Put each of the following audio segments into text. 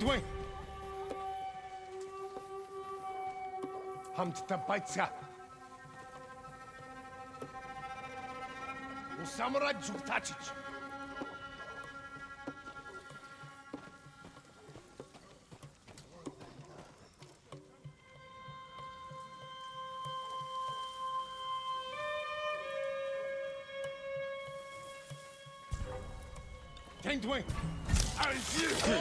Doing Hamta Baitsa Samurai Zutachich. Tank Dwayne, I see you.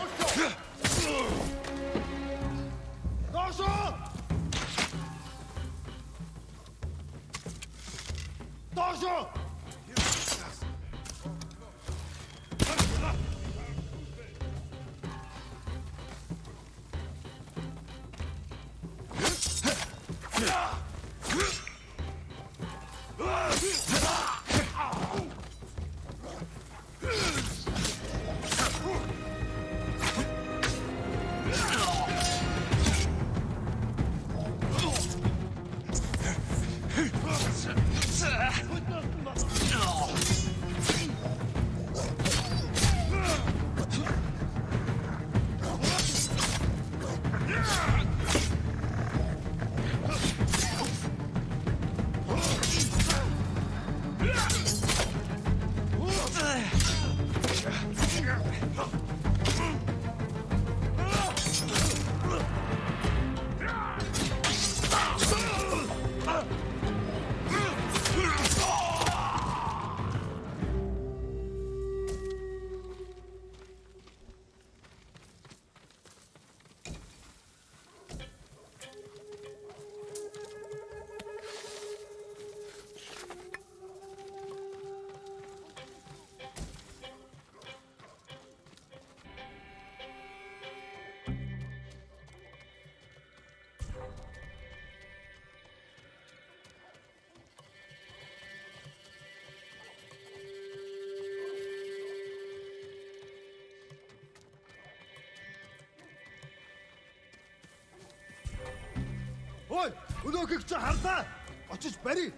Look at Harta! What is Betty?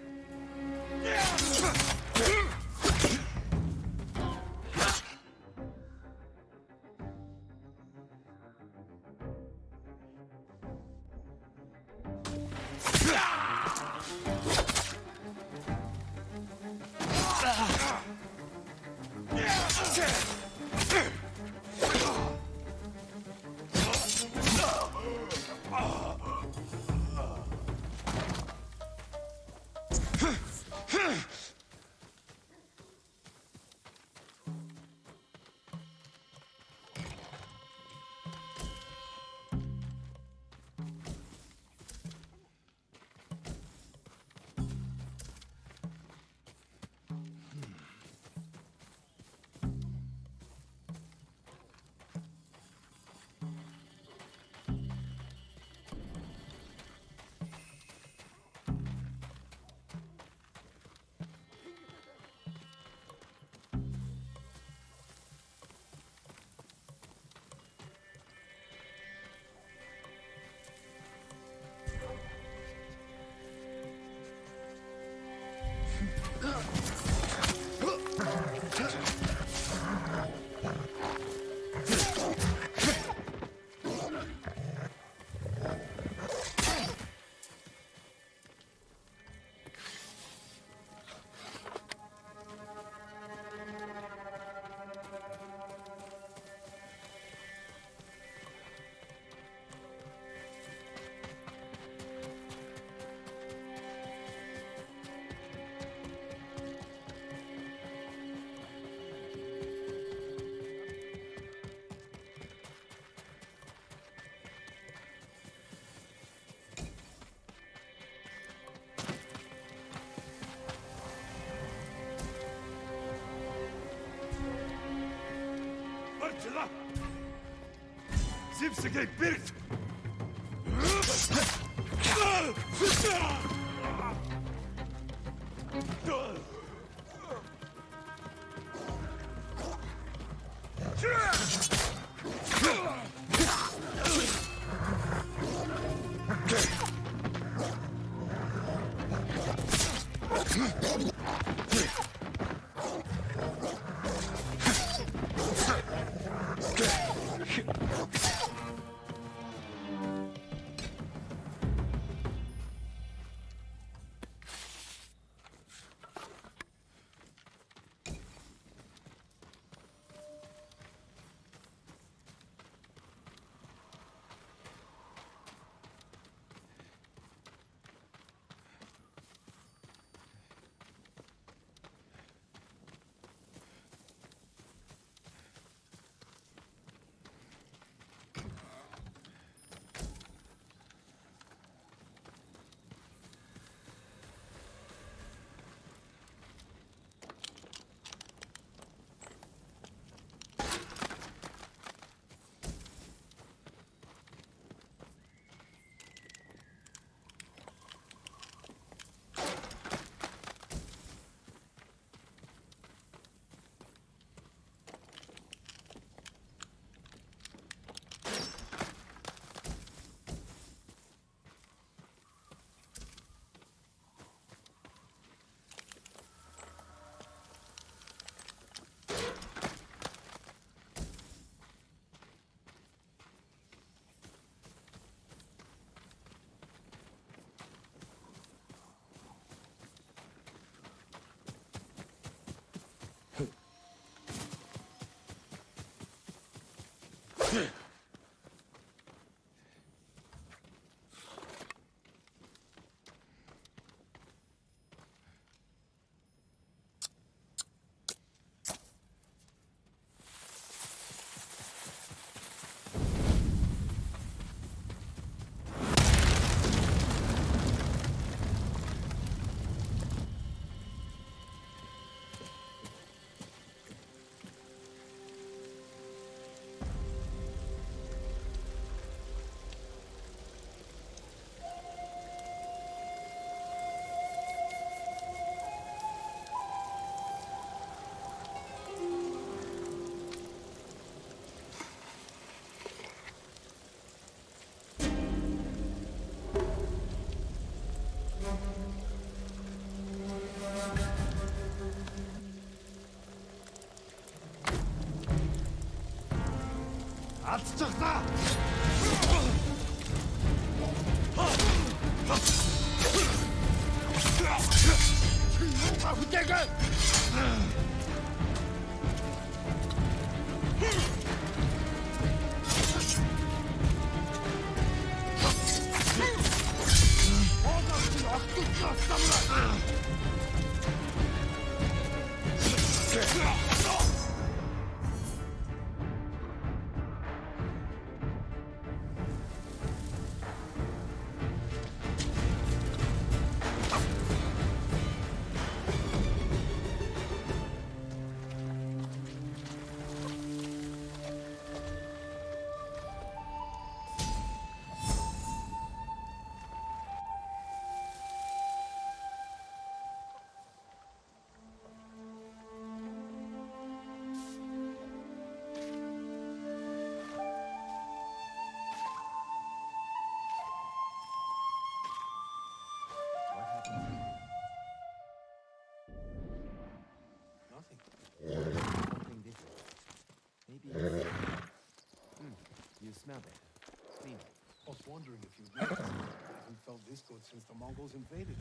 Since the Mongols invaded.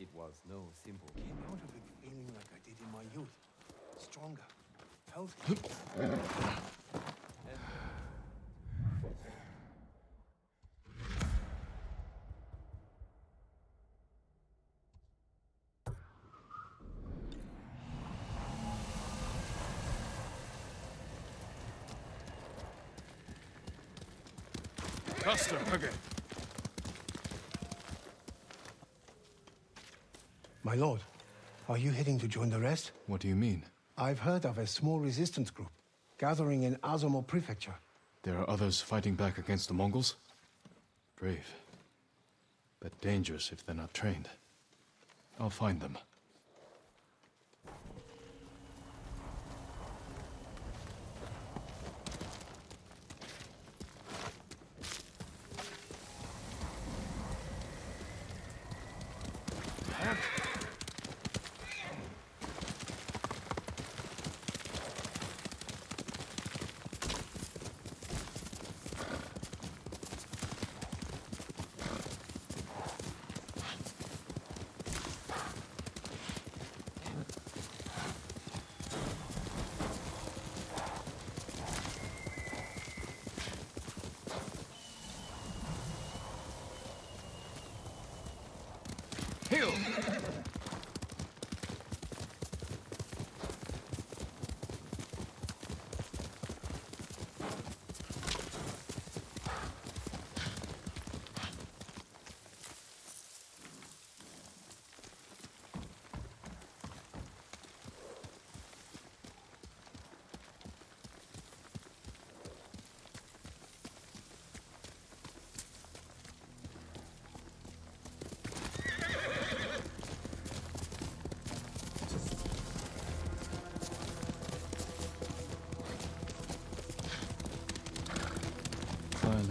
It was no simple. Came out of it feeling like I did in my youth. Stronger, healthier. Custom, okay. My lord, are you heading to join the rest? What do you mean? I've heard of a small resistance group gathering in Azamo Prefecture. There are others fighting back against the Mongols? Brave. But dangerous if they're not trained. I'll find them.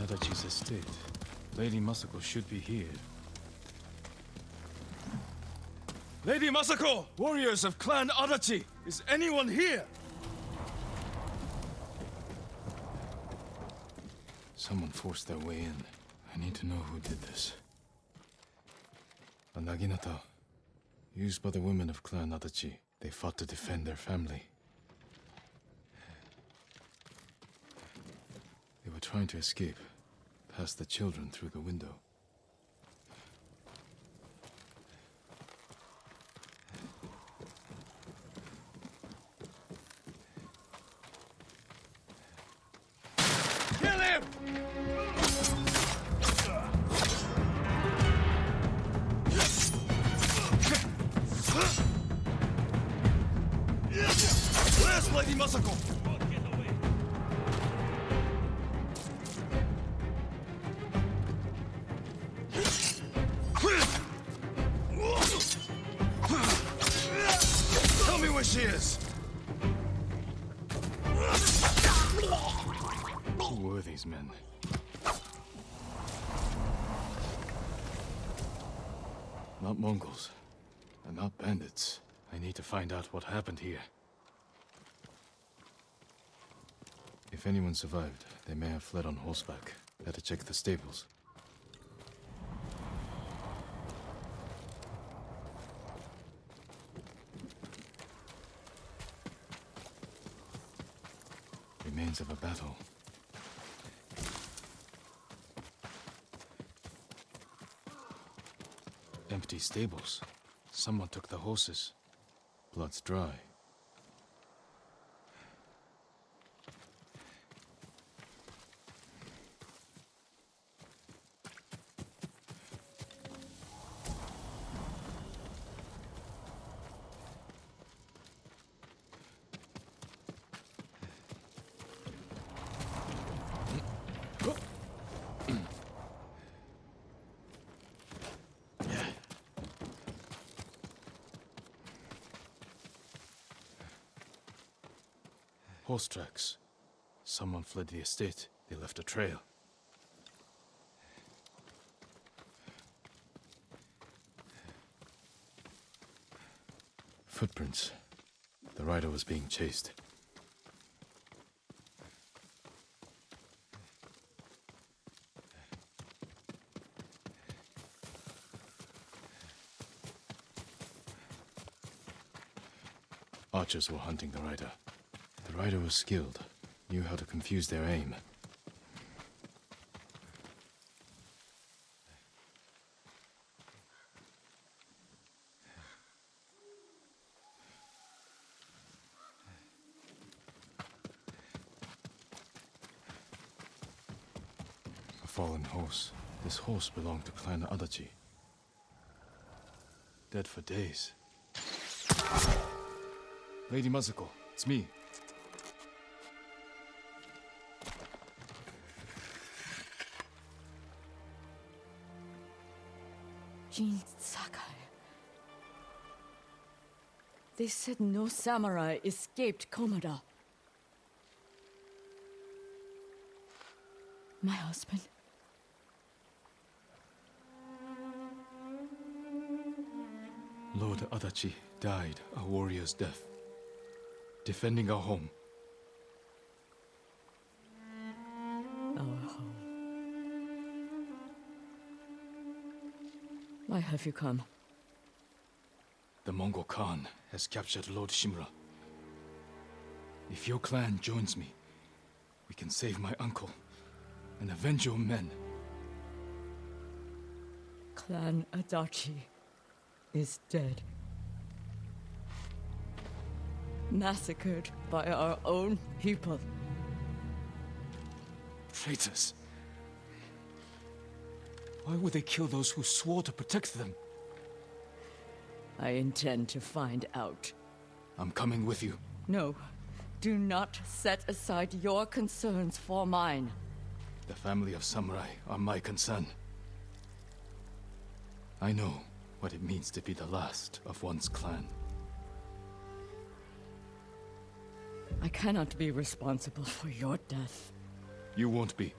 Adachi's estate. Lady Masako should be here. Lady Masako! Warriors of Clan Adachi! Is anyone here? Someone forced their way in. I need to know who did this. A naginata, used by the women of Clan Adachi. They fought to defend their family. They were trying to escape. Passed the children through the window. Find out what happened here. If anyone survived, they may have fled on horseback. Better check the stables. Remains of a battle. Empty stables. Someone took the horses. Blood's dry. Horse tracks. Someone fled the estate. They left a trail. Footprints. The rider was being chased. Archers were hunting the rider. The rider was skilled, knew how to confuse their aim. A fallen horse. This horse belonged to Clan Adachi. Dead for days. Lady Masako, it's me. Jin Sakai. They said no samurai escaped Komoda. My husband. Lord Adachi died a warrior's death, defending our home. Our home. Why have you come? The Mongol Khan has captured Lord Shimura. If your clan joins me, we can save my uncle and avenge your men. Clan Adachi is dead. Massacred by our own people. Traitors! Why would they kill those who swore to protect them? I intend to find out. I'm coming with you. No, do not set aside your concerns for mine. The family of samurai are my concern. I know what it means to be the last of one's clan. I cannot be responsible for your death. You won't be.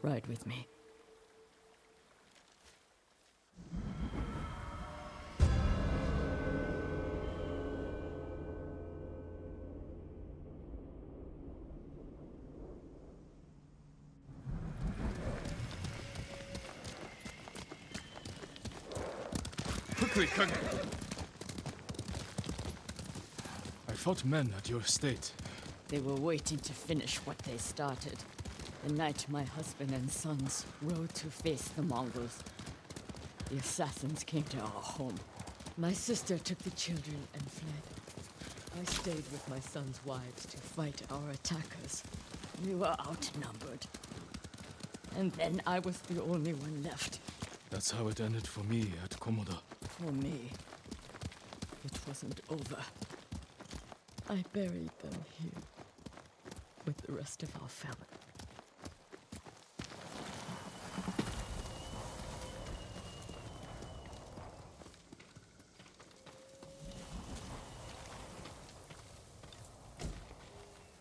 Ride with me. I fought men at your estate. They were waiting to finish what they started. The night my husband and sons rode to face the Mongols. The assassins came to our home. My sister took the children and fled. I stayed with my sons' wives to fight our attackers. We were outnumbered. And then I was the only one left. That's how it ended for me at Komoda. For me, it wasn't over. I buried them here, with the rest of our family.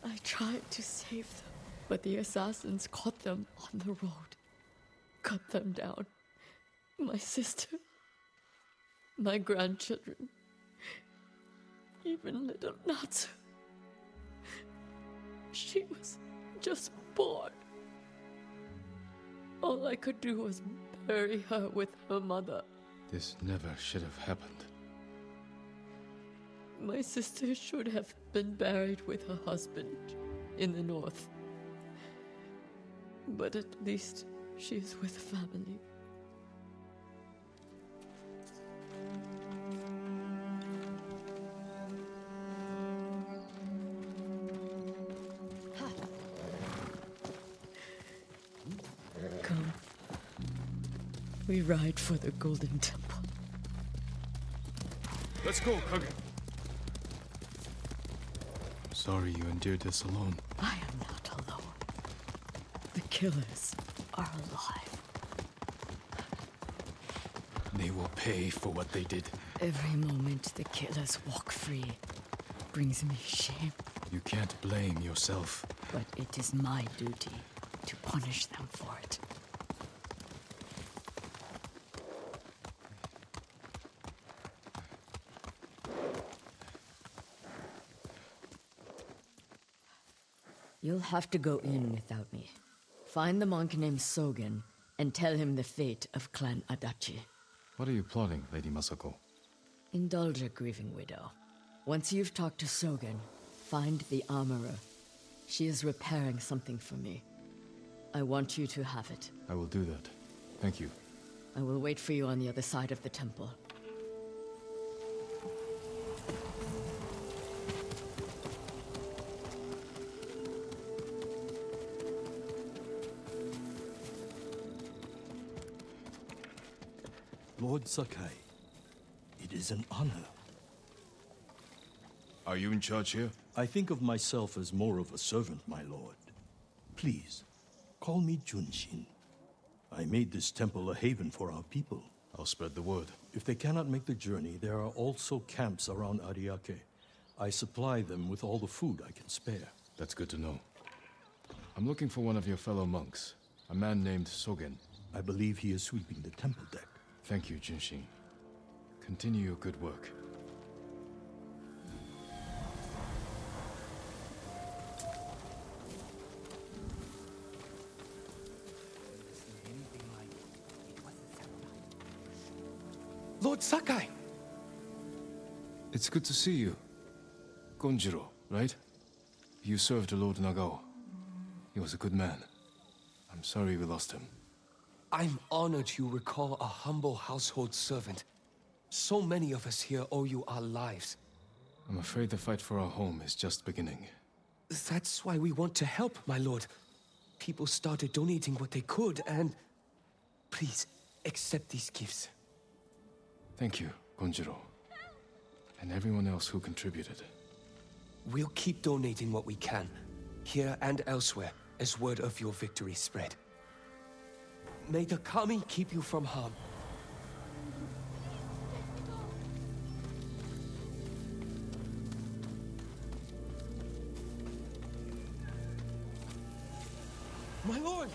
I tried to save them, but the assassins caught them on the road, cut them down. My sister, my grandchildren, even little Natsu. She was just born. All I could do was bury her with her mother. This never should have happened. My sister should have been buried with her husband in the north. But at least she is with family. We ride for the Golden Temple. Let's go, Kogan. I'm sorry you endured this alone. I am not alone. The killers are alive. They will pay for what they did. Every moment the killers walk free brings me shame. You can't blame yourself. But it is my duty to punish them for it. You'll have to go in without me. Find the monk named Sogen and tell him the fate of Clan Adachi. What are you plotting, Lady Masako? Indulge a grieving widow. Once you've talked to Sogen, find the armorer. She is repairing something for me. I want you to have it. I will do that. Thank you. I will wait for you on the other side of the temple. Lord Sakai, it is an honor. Are you in charge here? I think of myself as more of a servant, my lord. Please, call me Junshin. I made this temple a haven for our people. I'll spread the word. If they cannot make the journey, there are also camps around Ariake. I supply them with all the food I can spare. That's good to know. I'm looking for one of your fellow monks, a man named Sogen. I believe he is sweeping the temple deck. Thank you, Junshin. Continue your good work. Lord Sakai! It's good to see you. Gonjiro, right? You served Lord Nagao. He was a good man. I'm sorry we lost him. I'm honored you recall a humble household servant. So many of us here owe you our lives. I'm afraid the fight for our home is just beginning. That's why we want to help, my lord. People started donating what they could, and... Please, accept these gifts. Thank you, Gonjiro. And everyone else who contributed. We'll keep donating what we can, here and elsewhere, as word of your victory spread. May the kami keep you from harm. My lord!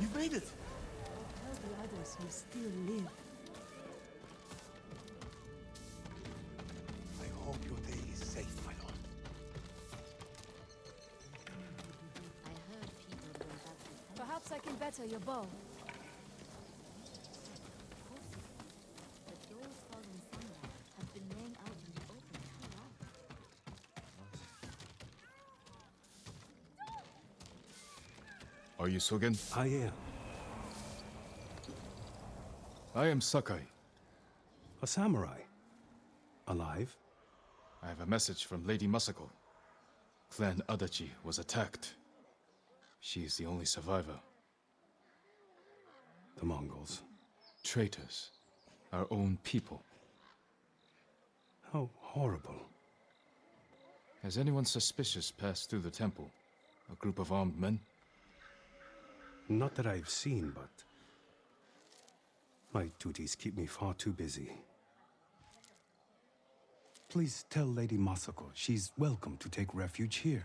You've made it! All the others will still live. I can better your bow. But those fallen samurai have been laying out in the open too long. Are you Sogen? I am. I am Sakai. A samurai. Alive? I have a message from Lady Masako. Clan Adachi was attacked. She is the only survivor. The Mongols. Traitors. Our own people. How horrible. Has anyone suspicious passed through the temple? A group of armed men? Not that I've seen, but... my duties keep me far too busy. Please tell Lady Masako she's welcome to take refuge here.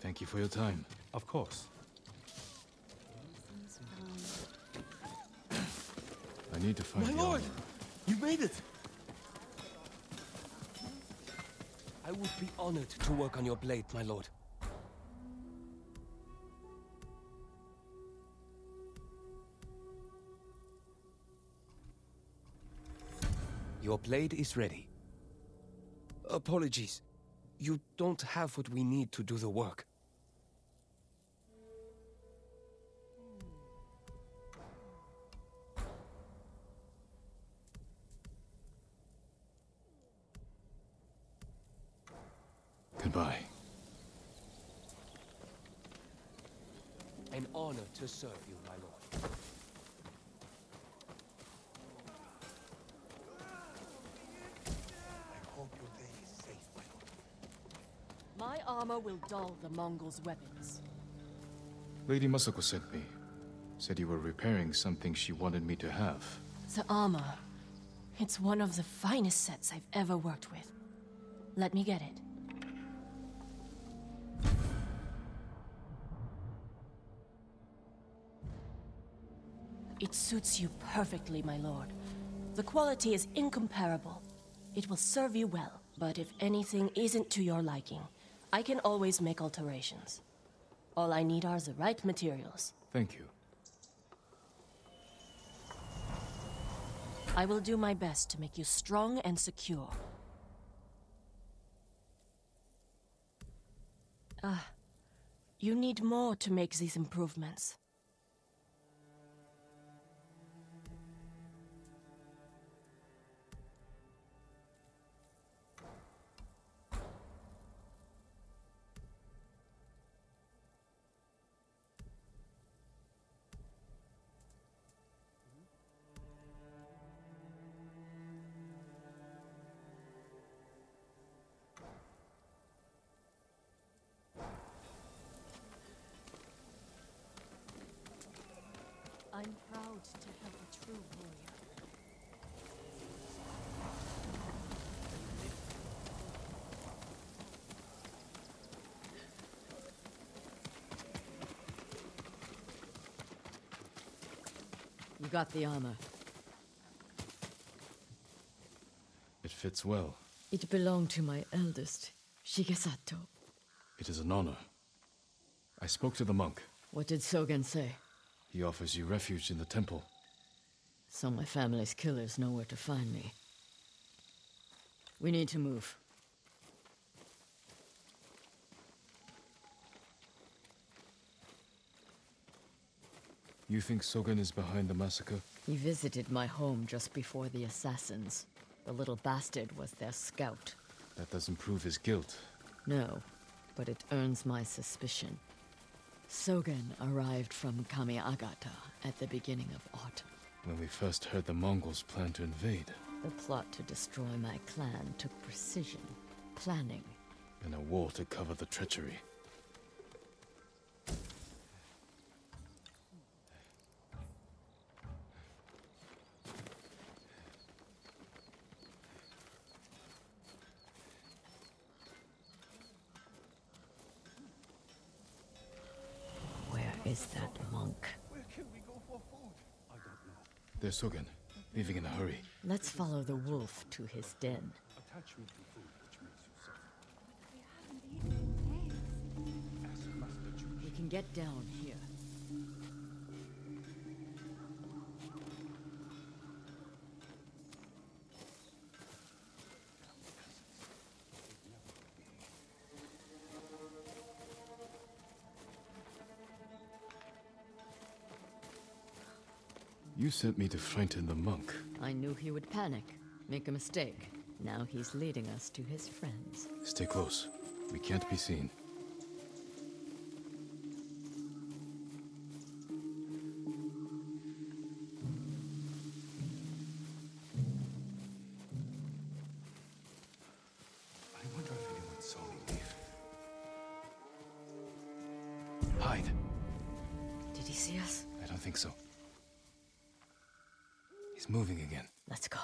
Thank you for your time. Of course. I need to find you. My lord! You made it! I would be honored to work on your blade, my lord. Your blade is ready. Apologies. You don't have what we need to do the work. Goodbye. An honor to serve you, my lord. I hope your day is safe, my lord. My armor will dull the Mongols' weapons. Lady Masako sent me. Said you were repairing something she wanted me to have. The armor. It's one of the finest sets I've ever worked with. Let me get it. It suits you perfectly, my lord. The quality is incomparable. It will serve you well, but if anything isn't to your liking, I can always make alterations. All I need are the right materials. Thank you. I will do my best to make you strong and secure. Ah, you need more to make these improvements. out to help a true warrior. You got the armor. It fits well. It belonged to my eldest, Shigesato. It is an honor. I spoke to the monk. What did Sogen say? He offers you refuge in the temple. So my family's killers know where to find me. We need to move. You think Sogen is behind the massacre? He visited my home just before the assassins. The little bastard was their scout. That doesn't prove his guilt. No, but it earns my suspicion. Sogen arrived from Kamiagata at the beginning of autumn. When we first heard the Mongols plan to invade. The plot to destroy my clan took precision, planning, and a war to cover the treachery. There's Sogen, leaving in a hurry. Let's follow the wolf to his den. Attachment to food, which makes you suffer. We can get down here. You sent me to frighten the monk. I knew he would panic, make a mistake. Now he's leading us to his friends. Stay close. We can't be seen. I wonder if anyone saw me leave. Hide. Did he see us? I don't think so. It's moving again. Let's go.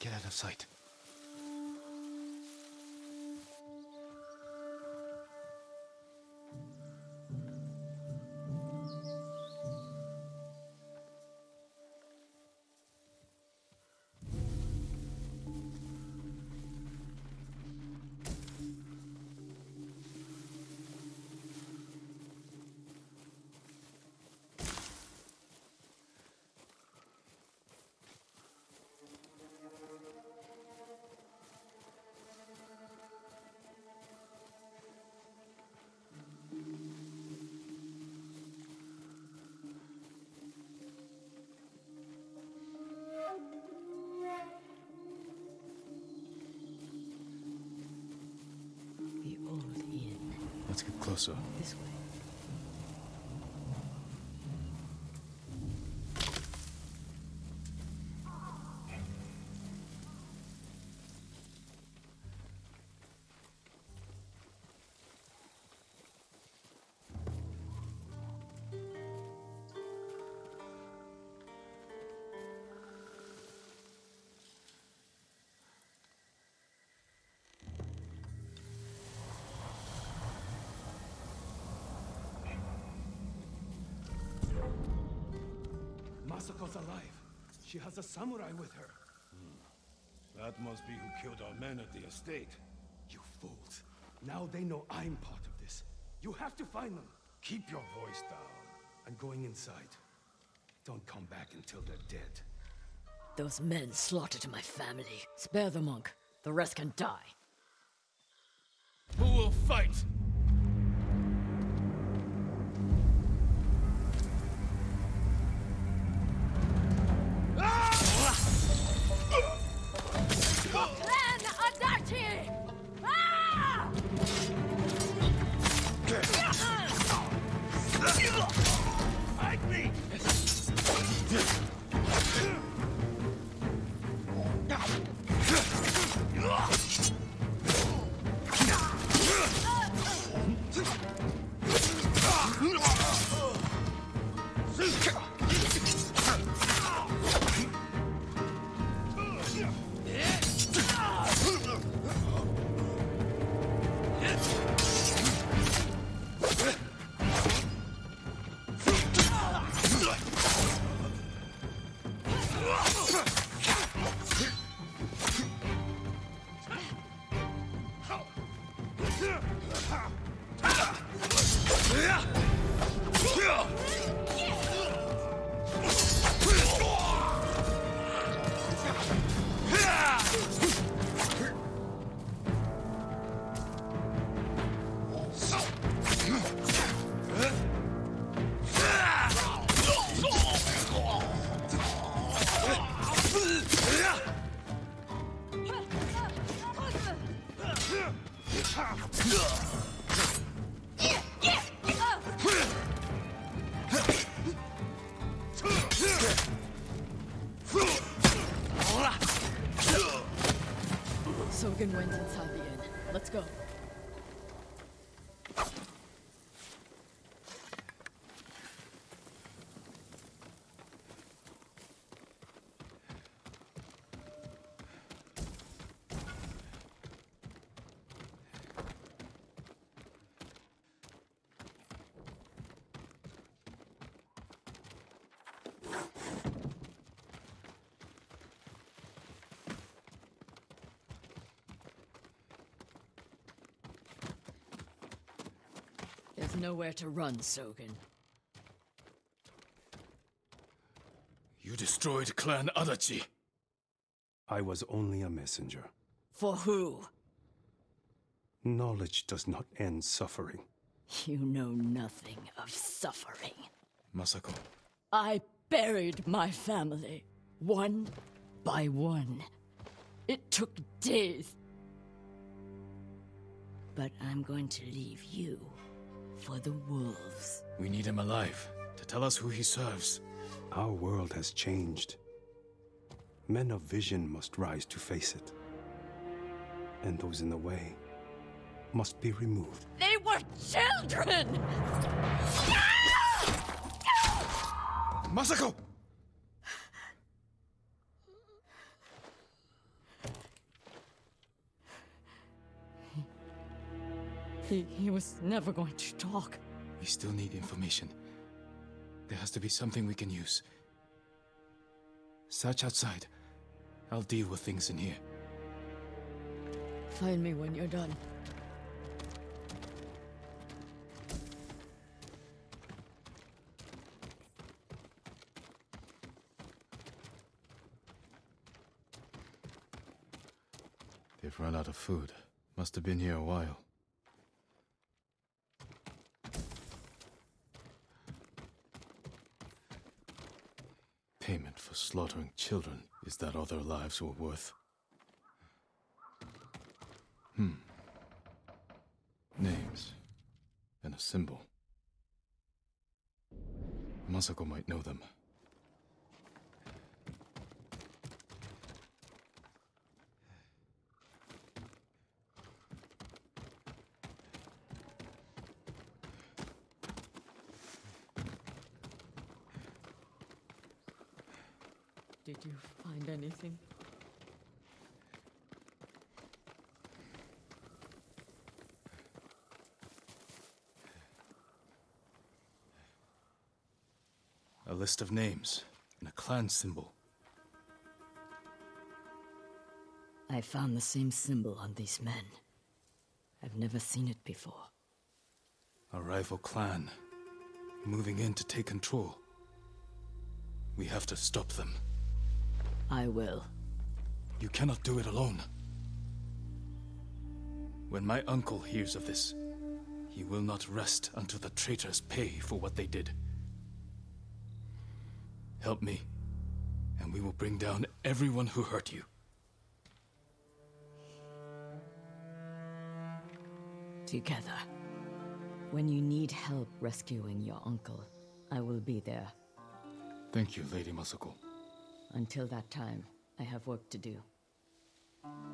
Get out of sight. Let's get closer. This way. Masako's alive. She has a samurai with her. That must be who killed our men at the estate. You fools. Now they know I'm part of this. You have to find them. Keep your voice down. I'm going inside. Don't come back until they're dead. Those men slaughtered my family. Spare the monk. The rest can die. Who will fight? Clan Adachi! Ah! Fight me! Sogen went inside the inn. Let's go. Nowhere to run, Sogen. You destroyed Clan Adachi. I was only a messenger. For who? Knowledge does not end suffering. You know nothing of suffering. Masako. I buried my family, one by one. It took days. But I'm going to leave you for the wolves. We need him alive to tell us who he serves. Our world has changed. Men of vision must rise to face it. And those in the way must be removed. They were children! Masako! He was never going to talk. We still need information. There has to be something we can use. Search outside. I'll deal with things in here. Find me when you're done. They've run out of food. Must have been here a while. Payment for slaughtering children is that all their lives were worth. Names. And a symbol. Masako might know them. Did you find anything? A list of names and a clan symbol. I found the same symbol on these men. I've never seen it before. A rival clan, moving in to take control. We have to stop them. I will. You cannot do it alone. When my uncle hears of this, he will not rest until the traitors pay for what they did. Help me, and we will bring down everyone who hurt you. Together. When you need help rescuing your uncle, I will be there. Thank you, Lady Masako. Until that time, I have work to do.